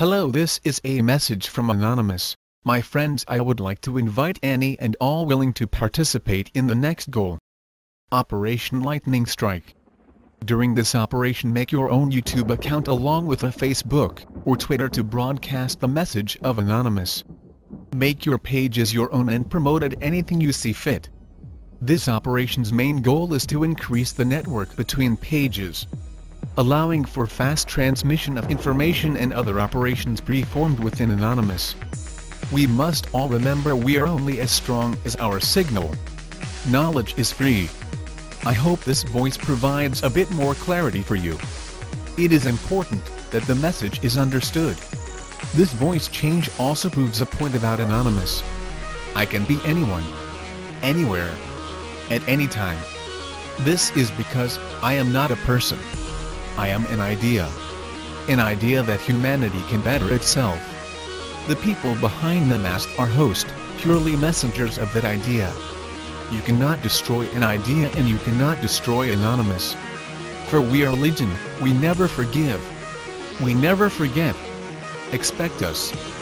Hello, this is a message from Anonymous. My friends, I would like to invite any and all willing to participate in the next goal. Operation Lightning Strike. During this operation, make your own YouTube account along with a Facebook or Twitter to broadcast the message of Anonymous. Make your pages your own and promote at anything you see fit. This operation's main goal is to increase the network between pages, allowing for fast transmission of information and other operations performed within Anonymous. We must all remember we are only as strong as our signal. Knowledge is free. I hope this voice provides a bit more clarity for you. It is important that the message is understood. This voice change also proves a point about Anonymous. I can be anyone, anywhere, at any time. This is because I am not a person. I am an idea. An idea that humanity can better itself. The people behind the mask are host, purely messengers of that idea. You cannot destroy an idea and you cannot destroy Anonymous. For we are legion, we never forgive. We never forget. Expect us.